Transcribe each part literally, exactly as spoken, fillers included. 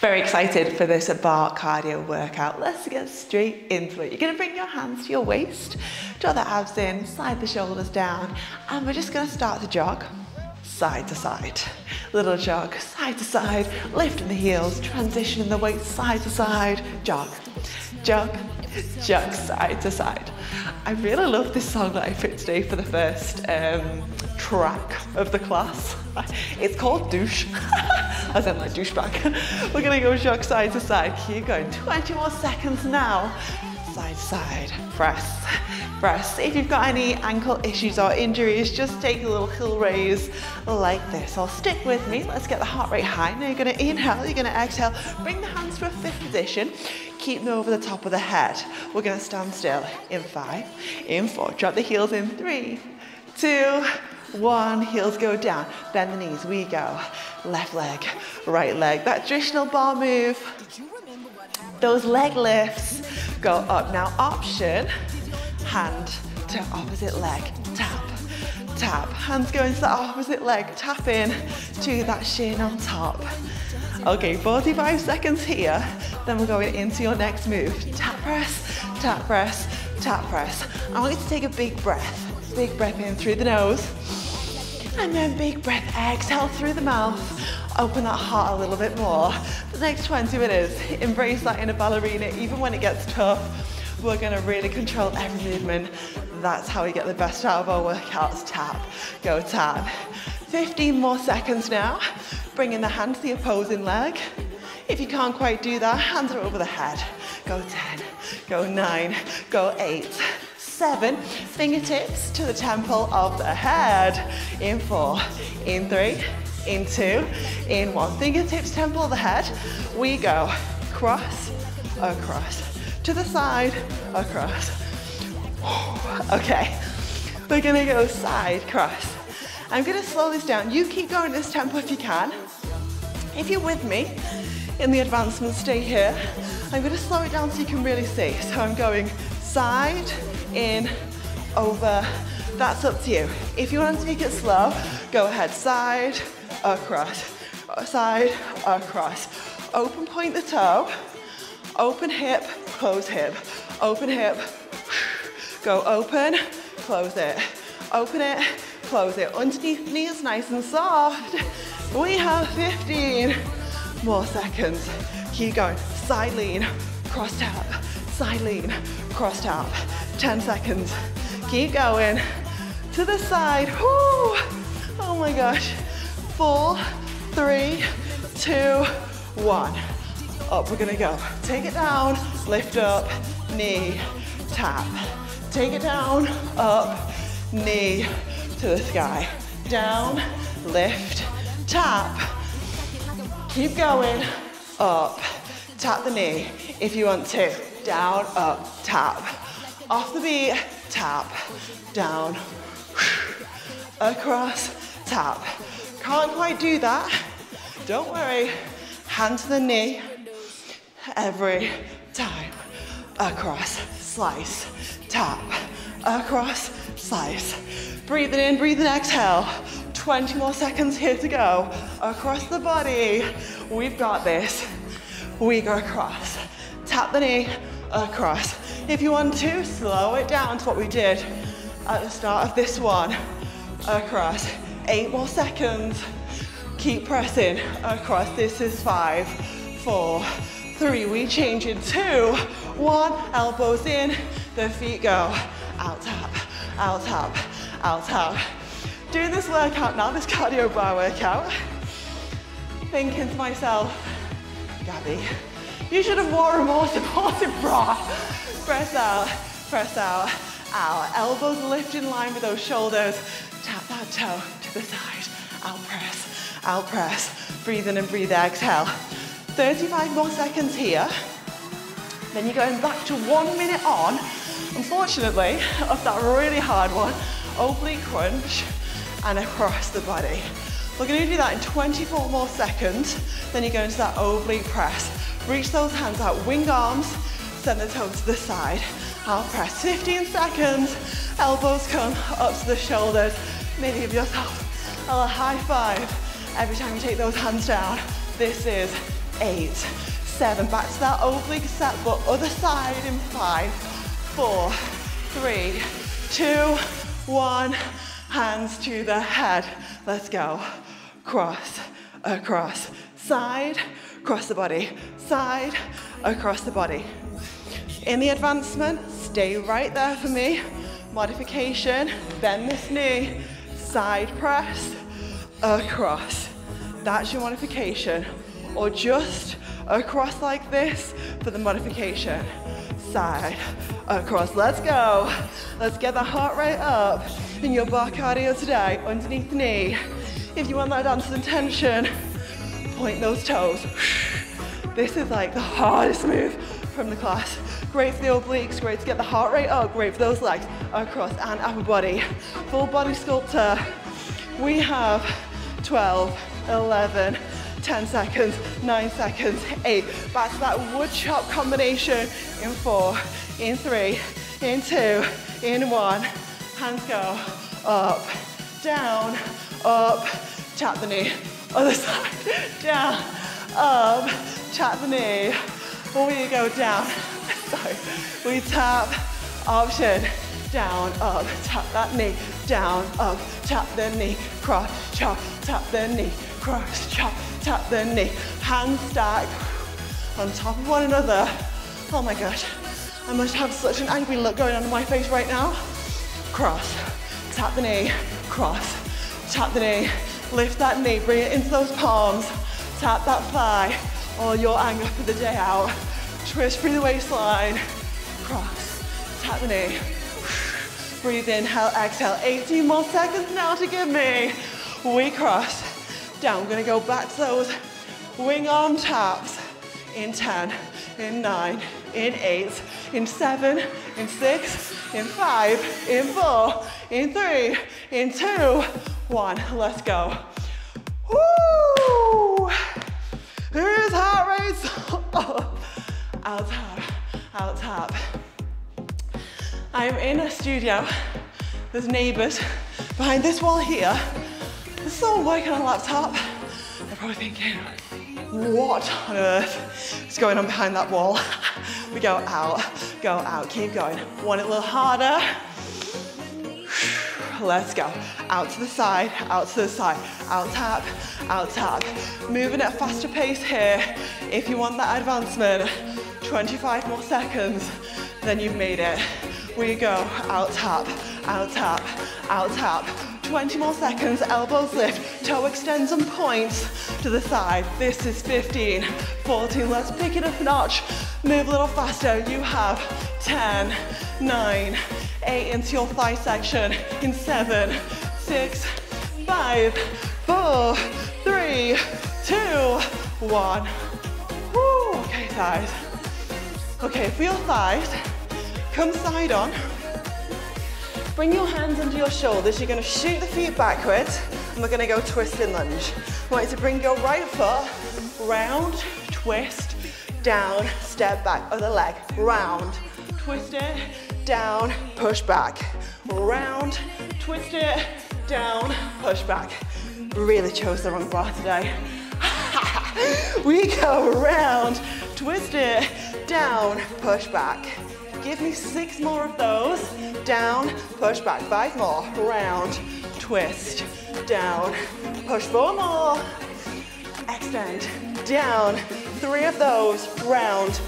Very excited for this bar cardio workout. Let's get straight into it. You're gonna bring your hands to your waist, draw the abs in, slide the shoulders down, and we're just gonna start to jog, side to side. Little jog, side to side, lifting the heels, transitioning the weight side to side, jog, jog, jog, side to side. I really love this song that I picked today for the first um, track of the class. It's called Douche. As in like douchebag. We're gonna go jog side to side. Keep going, twenty more seconds now. Side to side, press, press. If you've got any ankle issues or injuries, just take a little heel raise like this. Or stick with me, let's get the heart rate high. Now you're gonna inhale, you're gonna exhale. Bring the hands to a fifth position. Keep them over the top of the head. We're gonna stand still in five, in four. Drop the heels in three, two, one, heels go down, bend the knees, we go. Left leg, right leg, that traditional bar move. Those leg lifts go up. Now option, hand to opposite leg, tap, tap. Hands go into the opposite leg, tap in to that shin on top. Okay, forty-five seconds here, then we're going into your next move. Tap press, tap press, tap press. I want you to take a big breath. Big breath in through the nose. And then big breath, exhale through the mouth. Open that heart a little bit more. The next twenty minutes, embrace that inner ballerina. Even when it gets tough, we're gonna really control every movement. That's how we get the best out of our workouts. Tap, go tap. fifteen more seconds now. Bringing the hand to the opposing leg. If you can't quite do that, hands are over the head. Go ten, go nine, go eight. Seven, fingertips to the temple of the head. In four, in three, in two, in one. Fingertips, temple of the head. We go cross, across, to the side, across. Okay, we're gonna go side, cross. I'm gonna slow this down. You keep going this tempo if you can. If you're with me in the advancement, stay here. I'm gonna slow it down so you can really see. So I'm going side, in, over, that's up to you. If you want to take it slow, go ahead, side, across, side, across. Open point the toe, open hip, close hip, open hip, go open, close it, open it, close it. Underneath the knees, nice and soft. We have fifteen more seconds. Keep going, side lean, cross tap, side lean, cross tap. ten seconds. Keep going. To the side. Woo. Oh my gosh. Four, three, two, one. Up, we're gonna go. Take it down, lift up, knee, tap. Take it down, up, knee, to the sky. Down, lift, tap. Keep going, up, tap the knee if you want to. Down, up, tap. Off the beat, tap, down, across, tap. Can't quite do that, don't worry. Hand to the knee, every time. Across, slice, tap, across, slice. Breathe it in, breathe it, exhale. twenty more seconds here to go. Across the body, we've got this. We go across, tap the knee, across. If you want to, slow it down to what we did at the start of this one. Across, eight more seconds. Keep pressing, across. This is five, four, three. We change in two, one, elbows in, the feet go. Out tap, out tap, out tap. Doing this workout now, this cardio bar workout, thinking to myself, Gabby, you should have worn a more supportive bra. Press out, press out, out. Elbows lift in line with those shoulders. Tap that toe to the side. Out press, out press. Breathe in and breathe out, exhale. thirty-five more seconds here. Then you're going back to one minute on. Unfortunately, of that really hard one, oblique crunch and across the body. We're gonna do that in twenty-four more seconds. Then you go into that oblique press. Reach those hands out, wing arms, send the toe to the side. Out press, fifteen seconds. Elbows come up to the shoulders. Maybe give yourself a high five every time you take those hands down. This is eight, seven. Back to that oblique set, but other side in five, four, three, two, one. Hands to the head. Let's go. Cross, across, side, cross the body, side, across the body. In the advancement, stay right there for me. Modification, bend this knee, side press, across. That's your modification. Or just across like this for the modification. Side, across, let's go. Let's get the heart rate up in your bar cardio today, underneath the knee. If you want that dance and tension, point those toes. This is like the hardest move from the class. Great for the obliques, great to get the heart rate up, great for those legs, across and upper body. Full body sculptor. We have twelve, eleven, ten seconds, nine seconds, eight. Back to that wood chop combination in four, in three, in two, in one. Hands go up, down, up, tap the knee. Other side, down, up, tap the knee. We go down, sorry. We tap, option, down, up, tap that knee. Down, up, tap the knee. Cross, chop, tap the knee. Cross, chop, tap the knee. Hands stack on top of one another. Oh my gosh, I must have such an angry look going on in my face right now. Cross, tap the knee. Cross, tap the knee. Lift that knee, bring it into those palms. Tap that thigh. All your anger for the day out. Twist through the waistline. Cross, tap the knee. Breathe in, held, exhale. eighteen more seconds now to give me. We cross. Down, we're gonna go back to those wing arm taps. In ten, in nine, in eight, in seven, in six, in five, in four, in three, in two, one. Let's go. Woo! Whose heart rate's up? I'll tap, I'll tap. I'm in a studio. There's neighbours behind this wall here. There's someone working on a laptop. They're probably thinking, what on earth is going on behind that wall? We go out, go out, keep going. Want it a little harder. Let's go. Out to the side, out to the side. Out tap, out tap. Moving at a faster pace here. If you want that advancement, twenty-five more seconds, then you've made it. We go, out tap, out tap, out tap. twenty more seconds, elbows lift, toe extends and points to the side. This is fifteen, fourteen, let's pick it up a notch. Move a little faster, you have ten, nine, eight into your thigh section. In seven, six, five, four, three, two, one. Woo, okay thighs. Okay, for your thighs, come side on. Bring your hands under your shoulders. You're gonna shoot the feet backwards and we're gonna go twist and lunge. I want you to bring your right foot round, twist, down, step back. Other leg, round, twist it, down, push back. Round, twist it, down, push back. Really chose the wrong bar today. We go round, twist it, down, push back. Give me six more of those. Down, push back, five more. Round, twist, down, push, four more. Extend, down, three of those. Round,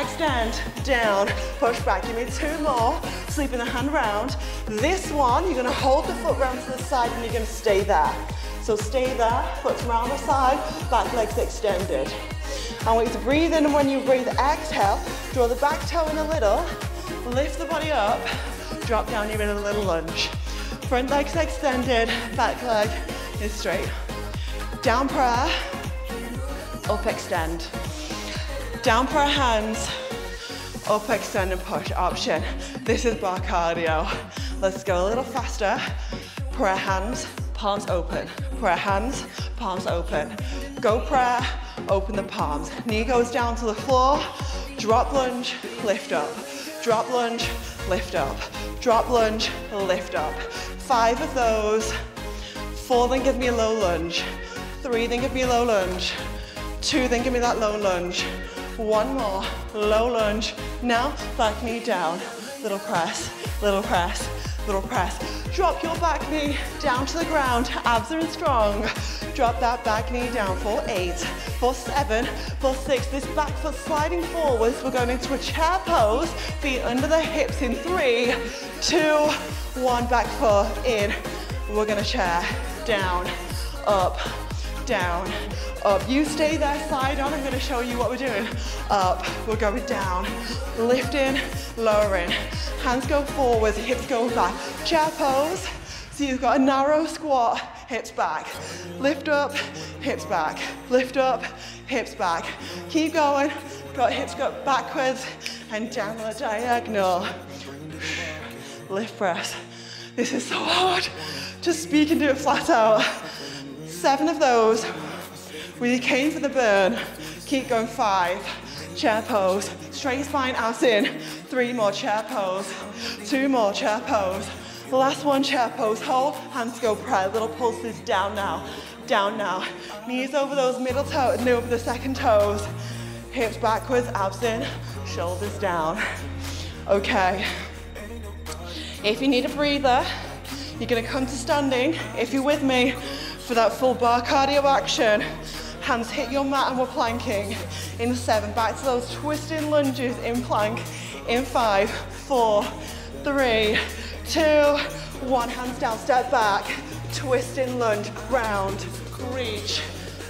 extend, down, push back. Give me two more, sweeping the hand round. This one, you're gonna hold the foot round to the side and you're gonna stay there. So stay there, foot's round the side, back leg's extended. I want you to breathe in, and when you breathe, exhale, draw the back toe in a little, lift the body up, drop down, you're in a little lunge. Front leg's extended, back leg is straight. Down prayer, up extend. Down prayer hands, up extend and push, option. This is bar cardio. Let's go a little faster. Prayer hands, palms open. Prayer hands, palms open. Go prayer, open the palms. Knee goes down to the floor, drop lunge, lift up. Drop lunge, lift up. Drop lunge, lift up. Five of those. Four, then give me a low lunge. Three, then give me a low lunge. Two, then give me that low lunge. One more, low lunge. Now, back knee down. Little press, little press, little press. Drop your back knee down to the ground. Abs are in strong. Drop that back knee down for eight, for seven, for six. This back foot sliding forwards. We're going into a chair pose. Feet under the hips in three, two, one. Back foot in. We're gonna chair. Down, up, down, up. You stay there side on. I'm gonna show you what we're doing. Up, we're going down. Lifting, lowering. Hands go forwards, hips go back. Chair pose. So you've got a narrow squat, hips back. Lift up, hips back. Lift up, hips back. Keep going. Got hips go backwards and down the diagonal. Lift press. This is so hard. Just speak and do it flat out. Seven of those. We came for the burn. Keep going, five. Chair pose. Straight spine out in. Three more, chair pose. Two more, chair pose. Last one, chair pose, hold, hands go prayer, little pulses down now, down now. Knees over those middle toes, no, over the second toes. Hips backwards, abs in, shoulders down. Okay. If you need a breather, you're gonna come to standing, if you're with me, for that full bar cardio action. Hands hit your mat and we're planking. In seven, back to those twisting lunges, in plank, in five, four, three, two, one, hands down, step back, twist and lunge, round, reach,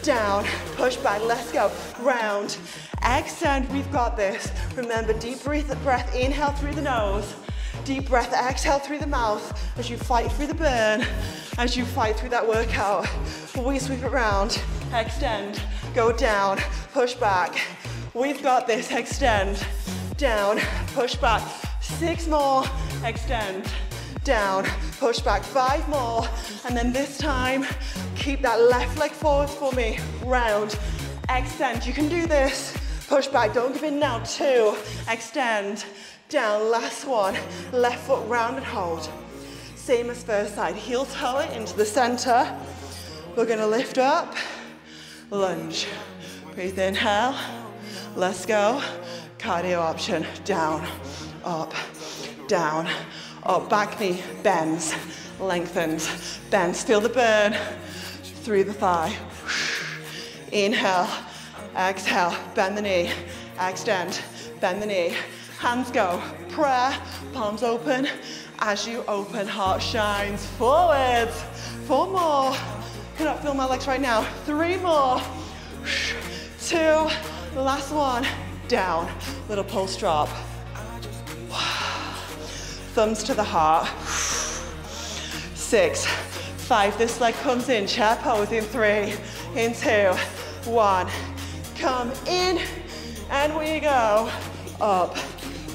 down, push back, let's go, round, extend, we've got this. Remember, deep breath, inhale through the nose, deep breath, exhale through the mouth as you fight through the burn, as you fight through that workout. We sweep it round, extend, go down, push back, we've got this, extend, down, push back, six more, extend. Down, push back, five more, and then this time, keep that left leg forward for me, round, extend, you can do this, push back, don't give in now, two, extend, down, last one, left foot round and hold, same as first side, heel toe it into the center, we're gonna lift up, lunge, breathe inhale, let's go, cardio option, down, up, down, up, back knee bends, lengthens, bends, feel the burn through the thigh, inhale, exhale, bend the knee, extend, bend the knee, hands go, prayer, palms open, as you open, heart shines forwards, four more, cannot feel my legs right now, three more, two, last one, down, little pulse drop, thumbs to the heart, six, five, this leg comes in, chair pose in three, in two, one, come in, and we go, up,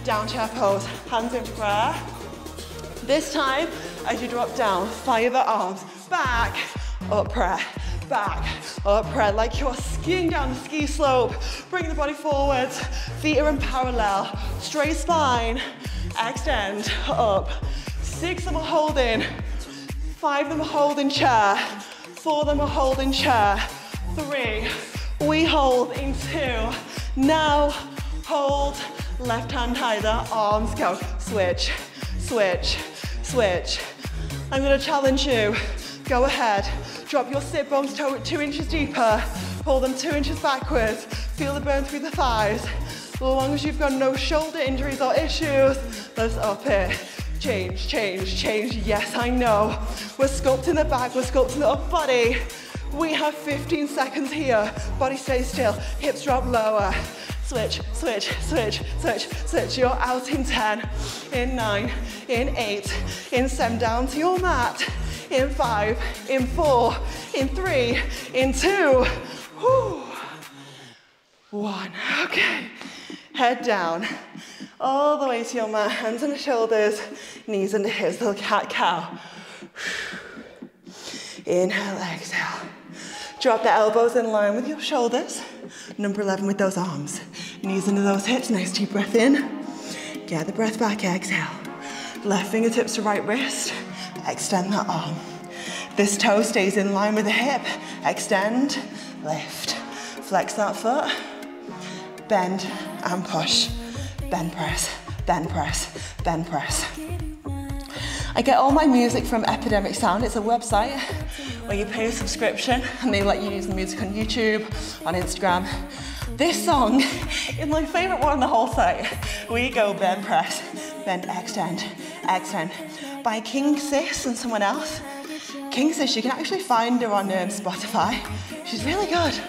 down chair pose, hands in prayer, this time, as you drop down, fire the arms, back, up prayer, back, up prayer, like you're skiing down the ski slope, bring the body forwards, feet are in parallel, straight spine, extend, up, six of them are holding, five of them are holding chair, four of them are holding chair, three, we hold in two, now hold, left hand higher, arms go, switch, switch, switch. I'm gonna challenge you, go ahead, drop your sit bones toe two inches deeper, pull them two inches backwards, feel the burn through the thighs. As long as you've got no shoulder injuries or issues, let's up it. Change, change, change. Yes, I know. We're sculpting the back, we're sculpting the upper body. We have fifteen seconds here. Body stays still, hips drop lower. Switch, switch, switch, switch, switch. You're out in ten, in nine, in eight, in seven, down to your mat. In five, in four, in three, in two. Whew. One, okay. Head down, all the way to your mat, hands on the shoulders, knees under hips, little cat-cow. Inhale, exhale. Drop the elbows in line with your shoulders. Number eleven with those arms. Knees under those hips, nice deep breath in. Get the breath back, exhale. Left fingertips to right wrist, extend that arm. This toe stays in line with the hip, extend, lift. Flex that foot, bend and push. Bend, press, bend, press, bend, press. I get all my music from Epidemic Sound. It's a website where you pay a subscription and they let you use the music on YouTube, on Instagram. This song is my favorite one on the whole site. We go bend, press, bend, extend, extend. By King Sis and someone else. King Sis, you can actually find her on um, Spotify. She's really good.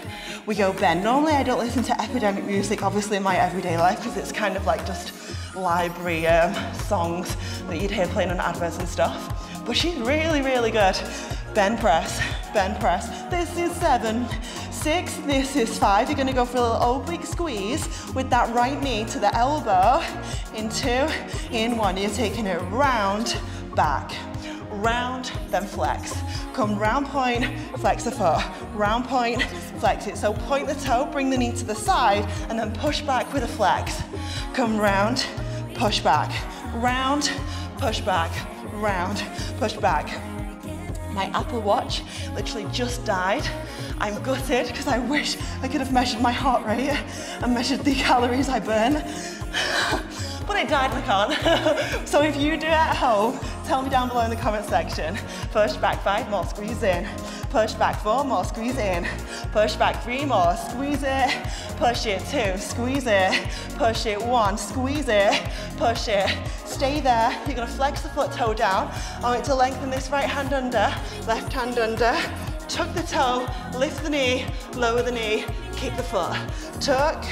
We go bend. Normally I don't listen to Epidemic music, obviously, in my everyday life, because it's kind of like just library um, songs that you'd hear playing on adverts and stuff. But she's really, really good. Bend, press, bend, press. This is seven, six, this is five. You're gonna go for a little oblique squeeze with that right knee to the elbow. In two, in one. You're taking it round, back. Round, then flex. Come round point, flex the foot. Round point, flex it. So point the toe, bring the knee to the side, and then push back with a flex. Come round, push back. Round, push back. Round, push back. My Apple Watch literally just died. I'm gutted because I wish I could have measured my heart rate and measured the calories I burn. But it died and I can't. So if you do it at home, tell me down below in the comment section. Push back five, more squeeze in. Push back four, more squeeze in. Push back three, more squeeze it. Push it two, squeeze it. Push it one, squeeze it. Push it. Stay there. You're gonna flex the foot, toe down. I want to lengthen this right hand under, left hand under. Tuck the toe, lift the knee, lower the knee, kick the foot. Tuck,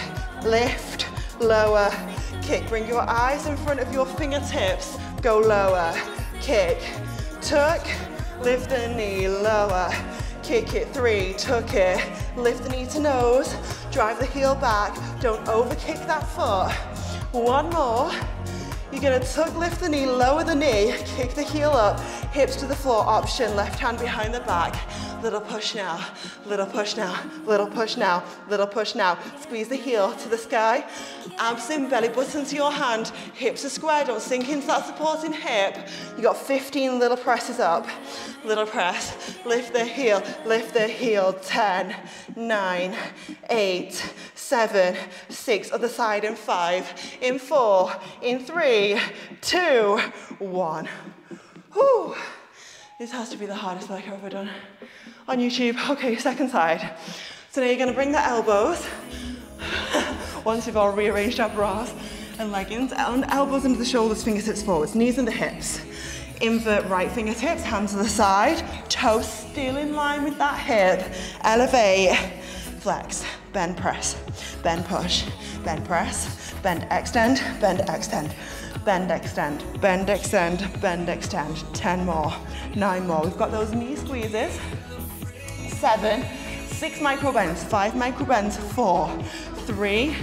lift, lower, kick. Bring your eyes in front of your fingertips. Go lower, kick, tuck, lift the knee, lower, kick it, three, tuck it, lift the knee to nose, drive the heel back, don't over kick that foot. One more, you're gonna tuck, lift the knee, lower the knee, kick the heel up, hips to the floor, option, left hand behind the back. Little push now, little push now, little push now, little push now. Squeeze the heel to the sky. Abs in, belly button to your hand. Hips are square, don't sink into that supporting hip. You got fifteen little presses up. Little press, lift the heel, lift the heel. ten, nine, eight, seven, six, other side in five, in four, in three, two, one. Whew. This has to be the hardest work I've ever done on YouTube. Okay, second side. So now you're gonna bring the elbows, once you've all rearranged our bras and leggings, and elbows into the shoulders, fingertips forwards, knees and the hips. Invert right fingertips, hands to the side, toes still in line with that hip. Elevate, flex, bend, press, bend, push, bend, press, bend, extend, bend, extend. Bend, extend, bend, extend, bend, extend. ten more, nine more. We've got those knee squeezes. Seven, six micro bends, five micro bends, four, three,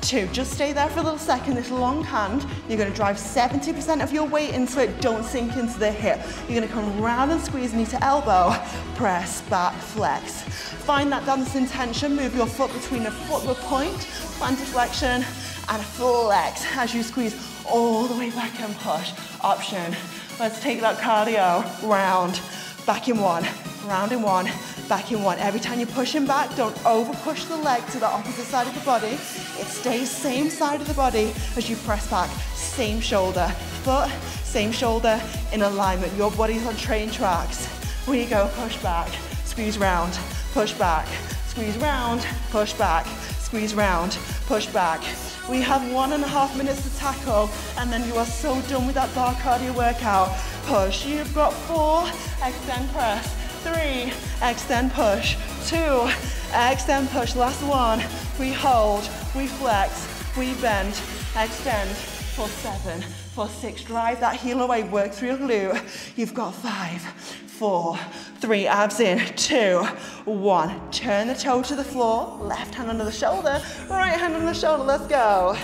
two. Just stay there for a little second. This long hand, you're gonna drive seventy percent of your weight into it. Don't sink into the hip. You're gonna come round and squeeze knee to elbow. Press, back, flex. Find that dancing tension. Move your foot between a footward point, plantar flexion, and a flex as you squeeze all the way back and push. Option. Let's take that cardio. Round, back in one, round in one, back in one. Every time you're pushing back, don't over push the leg to the opposite side of the body. It stays same side of the body as you press back. Same shoulder, foot, same shoulder in alignment. Your body's on train tracks. We go, push back, squeeze round, push back, squeeze round, push back, squeeze round, push back. We have one and a half minutes to tackle, and then you are so done with that bar cardio workout. Push, you've got four, extend, press, three, extend, push, two, extend, push, last one. We hold, we flex, we bend, extend for seven, for six. Drive that heel away, work through your glute. You've got five, four, three, abs in, two, one. Turn the toe to the floor, left hand under the shoulder, right hand under the shoulder, let's go.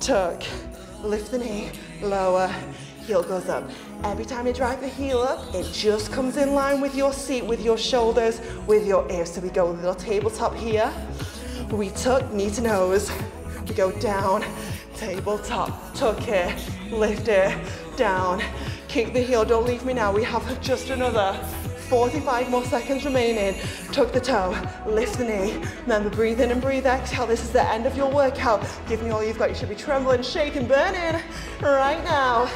Tuck, lift the knee, lower, heel goes up. Every time you drive the heel up, it just comes in line with your seat, with your shoulders, with your ears. So we go a little tabletop here. We tuck, knee to nose. We go down, tabletop, tuck it, lift it, down. Kick the heel, don't leave me now. We have just another forty-five more seconds remaining. Tuck the toe, lift the knee. Remember, breathe in and breathe exhale. This is the end of your workout. Give me all you've got. You should be trembling, shaking, burning right now.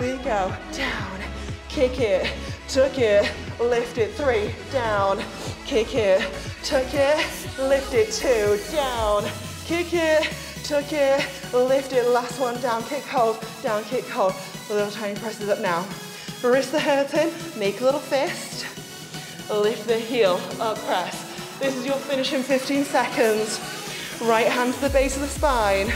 We go, down, kick it, tuck it, lift it, three, down, kick it, tuck it, lift it, two, down, kick it, tuck it, lift it, last one, down, kick hold, down, kick hold. A little tiny presses up now. Wrist the hurting, make a little fist, lift the heel, up press. This is your finish in fifteen seconds. Right hand to the base of the spine,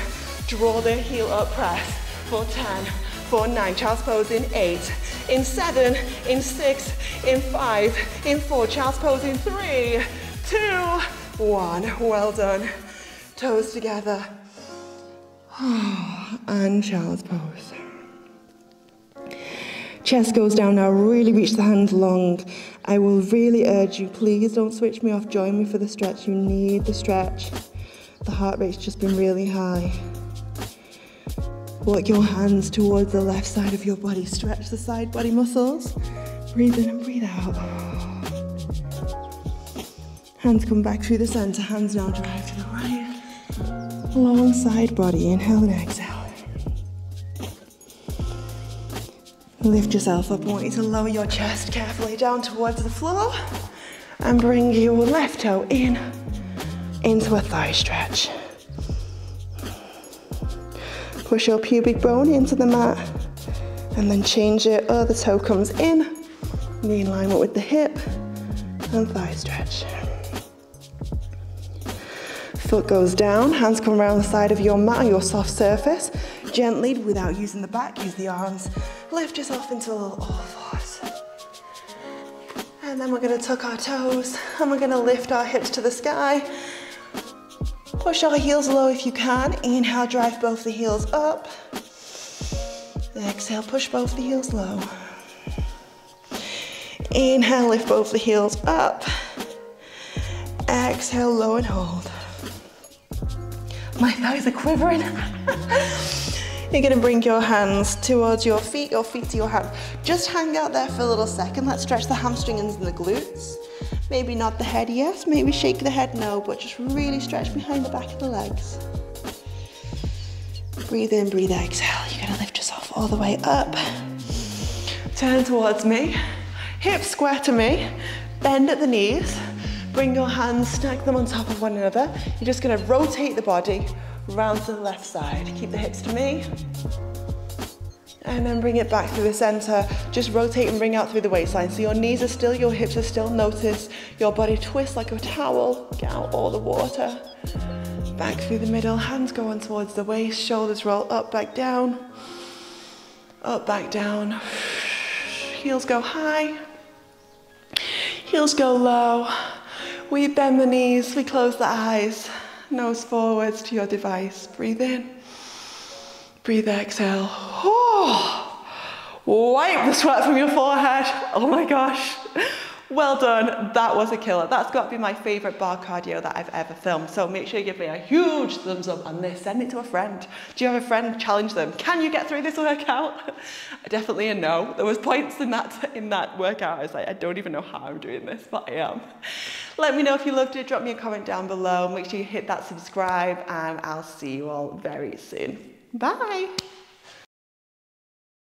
draw the heel up press for ten, for nine, child's pose in eight, in seven, in six, in five, in four, child's pose in three, two, one. Well done. Toes together. And child's pose. Chest goes down now, really reach the hands long. I will really urge you, please don't switch me off, join me for the stretch. You need the stretch. The heart rate's just been really high. Walk your hands towards the left side of your body, stretch the side body muscles. Breathe in and breathe out. Hands come back through the center, hands now drive to the right. Long side body, inhale and exhale. Lift yourself up. I want you to lower your chest carefully down towards the floor and bring your left toe in into a thigh stretch. Push your pubic bone into the mat and then change it. Other toe comes in, knee in alignment with the hip and thigh stretch. Foot goes down, hands come around the side of your mat or your soft surface. Gently, without using the back, use the arms. Lift yourself into a little all fours. And then we're gonna tuck our toes and we're gonna lift our hips to the sky. Push our heels low if you can. Inhale, drive both the heels up. Exhale, push both the heels low. Inhale, lift both the heels up. Exhale, low and hold. My thighs are quivering. You're gonna bring your hands towards your feet, your feet to your hands. Just hang out there for a little second. Let's stretch the hamstrings and the glutes. Maybe nod the head yes, maybe shake the head no, but just really stretch behind the back of the legs. Breathe in, breathe exhale. You're gonna lift yourself all the way up. Turn towards me, hips square to me, bend at the knees. Bring your hands, stack them on top of one another. You're just gonna rotate the body round to the left side. Keep the hips to me. And then bring it back through the center. Just rotate and bring out through the waistline. So your knees are still, your hips are still. Notice your body twists like a towel. Get out all the water. Back through the middle, hands go on towards the waist. Shoulders roll up, back down. Up, back down. Heels go high. Heels go low. We bend the knees, we close the eyes, nose forwards to your device. Breathe in, breathe exhale. Oh, wipe the sweat from your forehead. Oh my gosh. Well done, that was a killer. That's got to be my favorite bar cardio that I've ever filmed. So make sure you give me a huge thumbs up on this. Send it to a friend. Do you have a friend? Challenge them. Can you get through this workout? Definitely a no. There was points in that, in that workout. I was like, I don't even know how I'm doing this, but I am. Let me know if you loved it. Drop me a comment down below. Make sure you hit that subscribe and I'll see you all very soon. Bye.